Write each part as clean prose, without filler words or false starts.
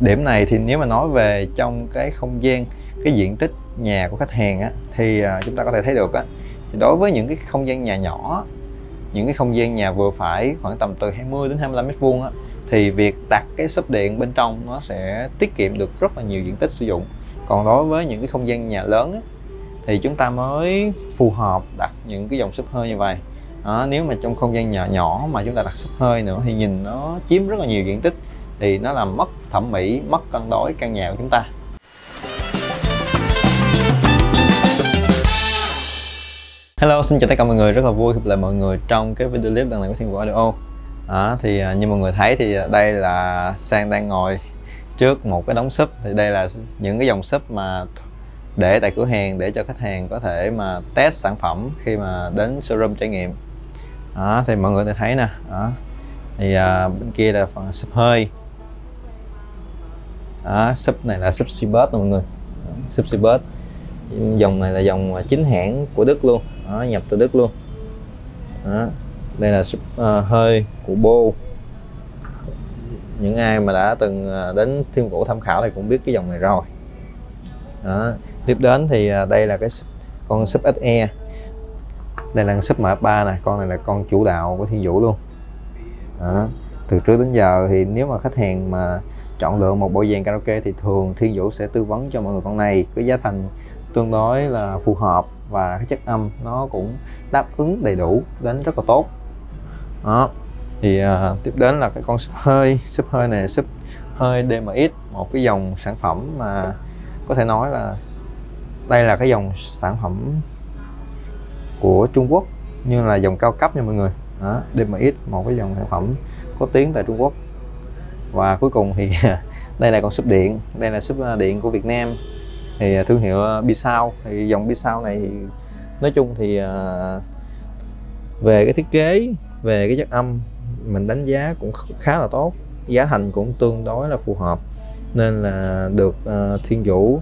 Điểm này thì nếu mà nói về trong cái không gian, cái diện tích nhà của khách hàng á, thì chúng ta có thể thấy được á, đối với những cái không gian nhà nhỏ, những cái không gian nhà vừa phải khoảng tầm từ 20 đến 25 mét vuông á, thì việc đặt cái sub điện bên trong nó sẽ tiết kiệm được rất là nhiều diện tích sử dụng. Còn đối với những cái không gian nhà lớn á, thì chúng ta mới phù hợp đặt những cái dòng sub hơi như vậy. Nếu mà trong không gian nhỏ nhỏ mà chúng ta đặt sub hơi nữa thì nhìn nó chiếm rất là nhiều diện tích, thì nó làm mất thẩm mỹ, mất cân đối căn nhà của chúng ta. Hello, xin chào tất cả mọi người, rất là vui gặp lại mọi người trong cái video clip lần này của Thiên Vũ Audio. Thì như mọi người thấy thì đây là Sang đang ngồi trước một cái đống sub. Thì đây là những cái dòng sub mà để tại cửa hàng để cho khách hàng có thể mà test sản phẩm khi mà đến showroom trải nghiệm. Thì mọi người thấy nè, thì bên kia là phần sub hơi. Sub này là sub Sibas mọi người, sub Sibas. Dòng này là dòng chính hãng của Đức luôn, nhập từ Đức luôn. Đây là sub hơi của Bô. Những ai mà đã từng đến Thiên Vũ tham khảo thì cũng biết cái dòng này rồi. Tiếp đến thì đây là cái con sub SE. Đây là con sub MF3 này, con này là con chủ đạo của Thiên Vũ luôn. Từ trước đến giờ thì nếu mà khách hàng mà chọn lựa một bộ dàn karaoke thì thường Thiên Vũ sẽ tư vấn cho mọi người con này, cái giá thành tương đối là phù hợp và cái chất âm nó cũng đáp ứng đầy đủ đến rất là tốt. Thì tiếp đến là cái con sub hơi này, sub hơi DMX, một cái dòng sản phẩm mà có thể nói là đây là cái dòng sản phẩm của Trung Quốc, như là dòng cao cấp nha mọi người. DMX, một cái dòng sản phẩm có tiếng tại Trung Quốc. Và cuối cùng thì đây là con sub điện, đây là sub điện của Việt Nam, thì thương hiệu Bissau. Thì dòng Bissau này thì nói chung thì về cái thiết kế, về cái chất âm mình đánh giá cũng khá là tốt, giá thành cũng tương đối là phù hợp, nên là được Thiên Vũ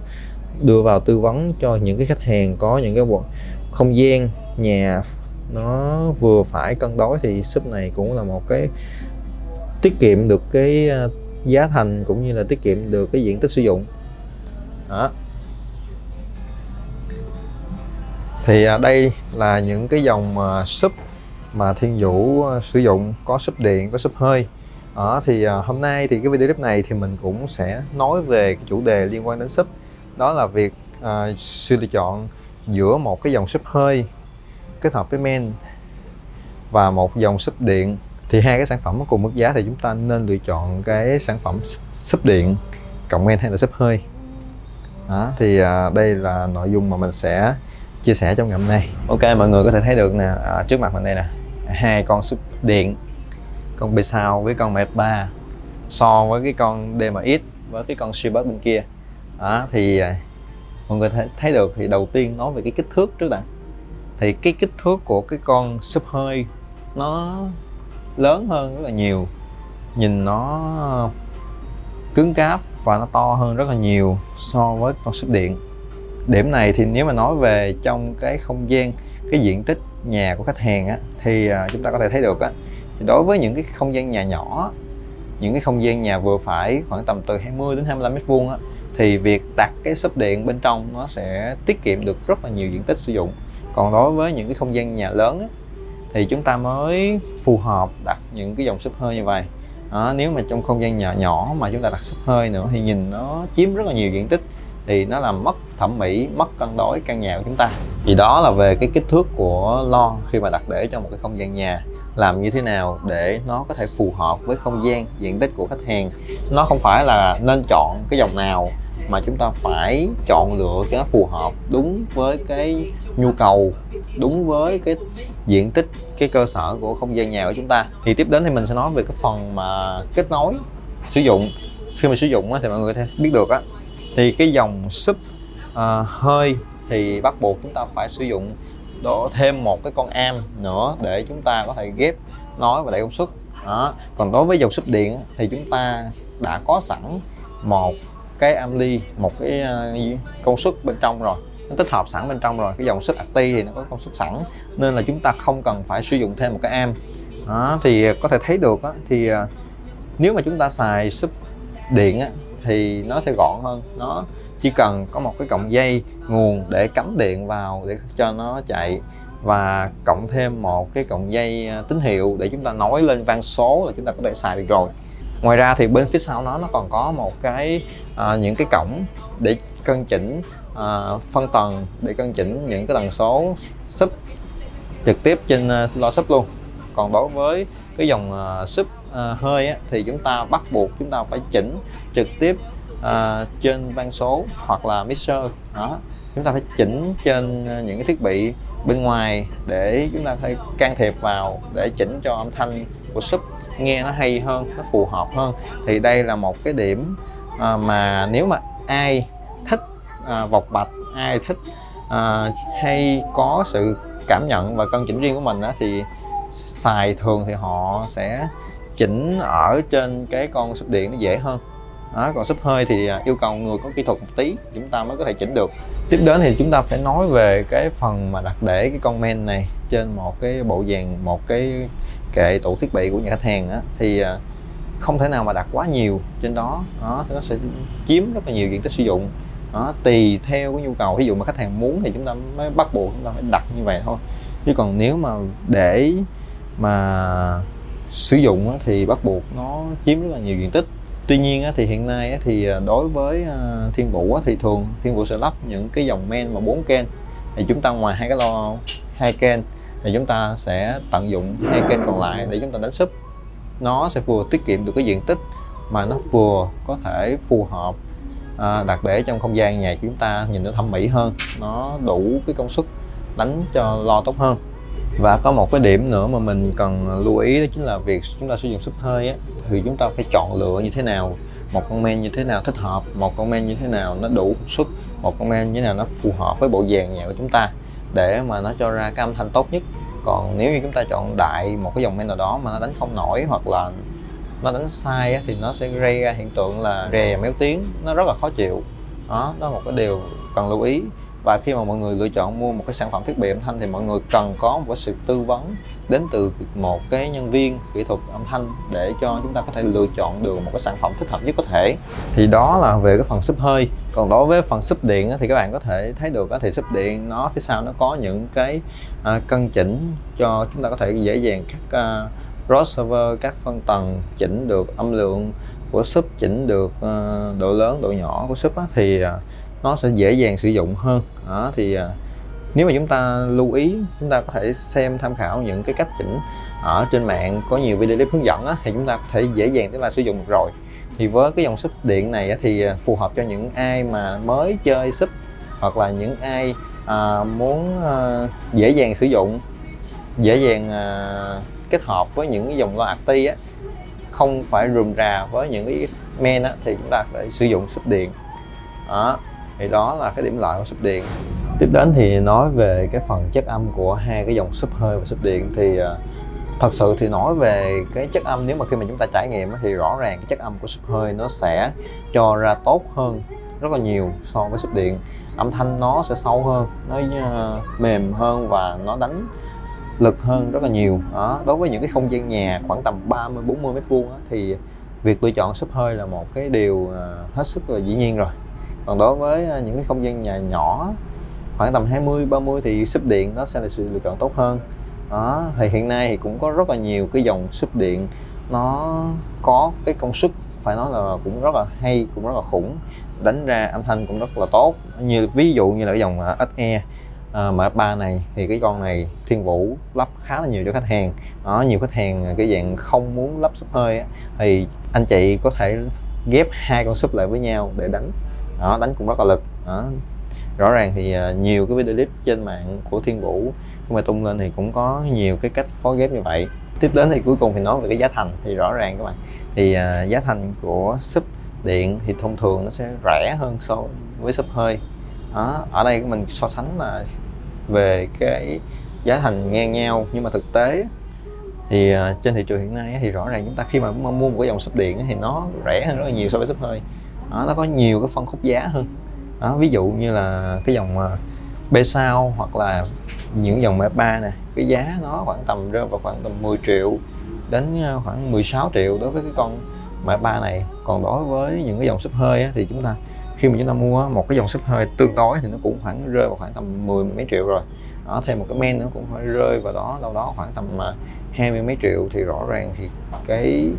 đưa vào tư vấn cho những cái khách hàng có những cái không gian nhà nó vừa phải cân đối, thì sub này cũng là một cái tiết kiệm được cái giá thành cũng như là tiết kiệm được cái diện tích sử dụng. Thì đây là những cái dòng sub mà Thiên Vũ sử dụng, có sub điện, có sub hơi. Thì hôm nay thì cái video clip này thì mình cũng sẽ nói về cái chủ đề liên quan đến sub, đó là việc sự lựa chọn giữa một cái dòng sub hơi kết hợp với men và một dòng sub điện. Thì hai cái sản phẩm cùng mức giá thì chúng ta nên lựa chọn cái sản phẩm sub điện cộng men hay là sub hơi. Thì đây là nội dung mà mình sẽ chia sẻ trong ngày hôm nay. Ok, mọi người có thể thấy được nè, trước mặt mình đây nè, hai con sub điện, con Bissau với con MF3, so với cái con DMX với cái con Sibas bên kia. Thì mọi người thấy được, thì đầu tiên nói về cái kích thước trước đã. Thì cái kích thước của cái con sub hơi nó lớn hơn rất là nhiều, nhìn nó cứng cáp và nó to hơn rất là nhiều so với con sub điện. Điểm này thì nếu mà nói về trong cái không gian, cái diện tích nhà của khách hàng á, thì chúng ta có thể thấy được á, đối với những cái không gian nhà nhỏ, những cái không gian nhà vừa phải khoảng tầm từ 20 đến 25 mét vuông á, thì việc đặt cái sub điện bên trong nó sẽ tiết kiệm được rất là nhiều diện tích sử dụng. Còn đối với những cái không gian nhà lớn á, thì chúng ta mới phù hợp đặt những cái dòng sub hơi như vậy. Nếu mà trong không gian nhỏ nhỏ mà chúng ta đặt sub hơi nữa thì nhìn nó chiếm rất là nhiều diện tích, thì nó làm mất thẩm mỹ, mất cân đối căn nhà của chúng ta. Thì đó là về cái kích thước của lo khi mà đặt để cho một cái không gian nhà, làm như thế nào để nó có thể phù hợp với không gian, diện tích của khách hàng. Nó không phải là nên chọn cái dòng nào, mà chúng ta phải chọn lựa cho nó phù hợp đúng với cái nhu cầu, đúng với cái diện tích, cái cơ sở của không gian nhà của chúng ta. Thì tiếp đến thì mình sẽ nói về cái phần mà kết nối sử dụng. Khi mà sử dụng thì mọi người có thể biết được á, thì cái dòng sub hơi thì bắt buộc chúng ta phải sử dụng thêm một cái con amp nữa để chúng ta có thể ghép nói và đẩy công suất. Còn đối với dòng sub điện thì chúng ta đã có sẵn một cái amly, một cái công suất bên trong rồi, nó tích hợp sẵn bên trong rồi. Cái dòng sub active thì nó có công suất sẵn, nên là chúng ta không cần phải sử dụng thêm một cái amp. Thì có thể thấy được á, thì nếu mà chúng ta xài sub điện á, thì nó sẽ gọn hơn. Nó chỉ cần có một cái cọng dây nguồn để cắm điện vào để cho nó chạy, và cộng thêm một cái cọng dây tín hiệu để chúng ta nói lên van số là chúng ta có thể xài được rồi. Ngoài ra thì bên phía sau nó còn có một cái những cái cổng để cân chỉnh phân tần, để cân chỉnh những cái tần số sub trực tiếp trên lo sub luôn. Còn đối với cái dòng sub hơi á, thì chúng ta bắt buộc chúng ta phải chỉnh trực tiếp trên van số hoặc là mixer đó. Chúng ta phải chỉnh trên những cái thiết bị bên ngoài để chúng ta phải can thiệp vào để chỉnh cho âm thanh của sub nghe nó hay hơn, nó phù hợp hơn. Thì đây là một cái điểm mà nếu mà ai thích vọc bạch, ai thích hay có sự cảm nhận và cân chỉnh riêng của mình á, thì xài thường thì họ sẽ chỉnh ở trên cái con sub điện nó dễ hơn. Đó, còn sub hơi thì yêu cầu người có kỹ thuật một tí chúng ta mới có thể chỉnh được. Tiếp đến thì chúng ta phải nói về cái phần mà đặt để cái con men này trên một cái bộ dàn, một cái kệ tủ thiết bị của nhà khách hàng á, thì không thể nào mà đặt quá nhiều trên đó, nó sẽ chiếm rất là nhiều diện tích sử dụng. Đó, tùy theo cái nhu cầu, ví dụ mà khách hàng muốn thì chúng ta mới bắt buộc chúng ta phải đặt như vậy thôi. Chứ còn nếu mà để mà sử dụng á, thì bắt buộc nó chiếm rất là nhiều diện tích. Tuy nhiên á, thì hiện nay á, thì đối với Thiên Vũ á, thì thường Thiên Vũ sẽ lắp những cái dòng men mà 4 kênh, thì chúng ta ngoài hai cái lo 2 kênh thì chúng ta sẽ tận dụng 2 kênh còn lại để chúng ta đánh sub. Nó sẽ vừa tiết kiệm được cái diện tích mà nó vừa có thể phù hợp đặt để trong không gian nhà chúng ta, nhìn nó thẩm mỹ hơn, nó đủ cái công suất đánh cho lo tốt hơn. Và có một cái điểm nữa mà mình cần lưu ý, đó chính là việc chúng ta sử dụng sub hơi á, thì chúng ta phải chọn lựa như thế nào, một con men như thế nào thích hợp, một con men như thế nào nó đủ công suất, một con men như thế nào nó phù hợp với bộ dàn nhạc của chúng ta để mà nó cho ra cái âm thanh tốt nhất. Còn nếu như chúng ta chọn đại một cái dòng men nào đó mà nó đánh không nổi hoặc là nó đánh sai á, thì nó sẽ gây ra hiện tượng là rè méo tiếng, nó rất là khó chịu. Đó là một cái điều cần lưu ý. Và khi mà mọi người lựa chọn mua một cái sản phẩm thiết bị âm thanh thì mọi người cần có một sự tư vấn đến từ một cái nhân viên kỹ thuật âm thanh để cho chúng ta có thể lựa chọn được một cái sản phẩm thích hợp nhất có thể. Thì đó là về cái phần sub hơi. Còn đối với phần sub điện thì các bạn có thể thấy được thì sub điện nó phía sau nó có những cái cân chỉnh cho chúng ta có thể dễ dàng các crossover, các phân tầng, chỉnh được âm lượng của sub, chỉnh được độ lớn, độ nhỏ của sub thì nó sẽ dễ dàng sử dụng hơn. Đó, thì nếu mà chúng ta lưu ý, chúng ta có thể xem tham khảo những cái cách chỉnh ở trên mạng, có nhiều video clip hướng dẫn thì chúng ta có thể dễ dàng chúng ta sử dụng được rồi. Thì với cái dòng sub điện này thì phù hợp cho những ai mà mới chơi sub hoặc là những ai muốn dễ dàng sử dụng, dễ dàng kết hợp với những cái dòng loa active không phải rườm rà với những cái men thì chúng ta có thể sử dụng sub điện. Đó, thì đó là cái điểm lợi của sub điện. Tiếp đến thì nói về cái phần chất âm của hai cái dòng sub hơi và sub điện. Thì thật sự thì nói về cái chất âm, nếu mà khi mà chúng ta trải nghiệm thì rõ ràng cái chất âm của sub hơi nó sẽ cho ra tốt hơn rất là nhiều so với sub điện. Âm thanh nó sẽ sâu hơn, nó mềm hơn và nó đánh lực hơn rất là nhiều. Đó, đối với những cái không gian nhà khoảng tầm 30-40 m² thì việc lựa chọn sub hơi là một cái điều hết sức là dĩ nhiên rồi. Còn đối với những cái không gian nhà nhỏ khoảng tầm 20-30 thì sub điện nó sẽ là sự lựa chọn tốt hơn. Đó, thì hiện nay thì cũng có rất là nhiều cái dòng sub điện nó có cái công suất phải nói là cũng rất là hay, cũng rất là khủng, đánh ra âm thanh cũng rất là tốt. Như ví dụ như là cái dòng SE M3 này thì cái con này Thiên Vũ lắp khá là nhiều cho khách hàng. Đó, nhiều khách hàng cái dạng không muốn lắp sub hơi thì anh chị có thể ghép 2 con sub lại với nhau để đánh. Đó, đánh cũng rất là lực. Đó, rõ ràng thì nhiều cái video clip trên mạng của Thiên Vũ mà tung lên thì cũng có nhiều cái cách phối ghép như vậy. Tiếp đến thì cuối cùng thì nói về cái giá thành. Thì rõ ràng các bạn thì giá thành của sub điện thì thông thường nó sẽ rẻ hơn so với sub hơi. Đó, ở đây mình so sánh là về cái giá thành ngang nhau, nhưng mà thực tế thì trên thị trường hiện nay thì rõ ràng chúng ta khi mà mua một cái dòng sub điện thì nó rẻ hơn rất là nhiều so với sub hơi. Đó, nó có nhiều cái phân khúc giá hơn. Đó, ví dụ như là cái dòng Bissau hoặc là những dòng M3 nè, cái giá nó khoảng tầm rơi vào khoảng tầm 10 triệu đến khoảng 16 triệu đối với cái con mã 3 này. Còn đối với những cái dòng súp hơi á, thì khi mà chúng ta mua một cái dòng súp hơi tương đối thì nó cũng khoảng rơi vào khoảng tầm 10 mấy triệu rồi đó, thêm một cái men nữa cũng phải rơi vào đó đâu đó khoảng tầm 20 mấy triệu. Thì rõ ràng thì cái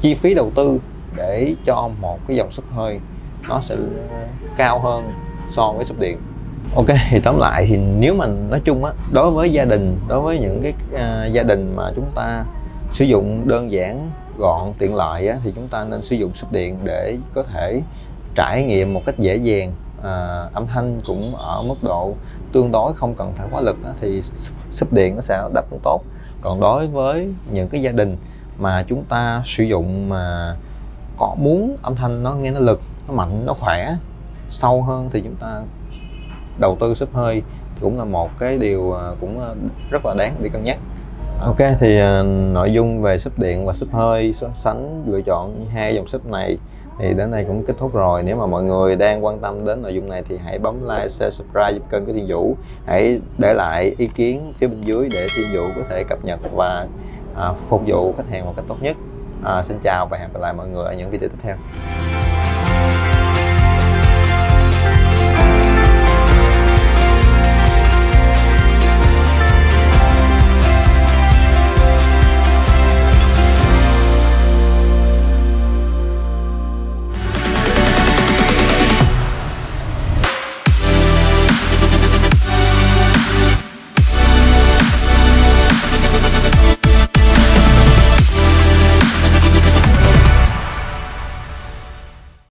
chi phí đầu tư để cho một cái dòng súp hơi nó sẽ cao hơn so với súp điện. Ok, thì tóm lại thì nếu mà nói chung á, đối với gia đình, đối với những cái gia đình mà chúng ta sử dụng đơn giản, gọn, tiện lợi á, thì chúng ta nên sử dụng súp điện để có thể trải nghiệm một cách dễ dàng, âm thanh cũng ở mức độ tương đối, không cần phải quá lực á, thì súp điện nó sẽ đáp ứng tốt. Còn đối với những cái gia đình mà chúng ta sử dụng mà có muốn âm thanh nó nghe nó lực, nó mạnh, nó khỏe sâu hơn thì chúng ta đầu tư súp hơi cũng là một cái điều cũng rất là đáng để cân nhắc. Ok, thì nội dung về súp điện và súp hơi, so sánh lựa chọn hai dòng súp này thì đến đây cũng kết thúc rồi. Nếu mà mọi người đang quan tâm đến nội dung này thì hãy bấm like, share, subscribe giúp kênh của Thiên Vũ. Hãy để lại ý kiến phía bên dưới để Thiên Vũ có thể cập nhật và phục vụ khách hàng một cách tốt nhất. Xin chào và hẹn gặp lại mọi người ở những video tiếp theo.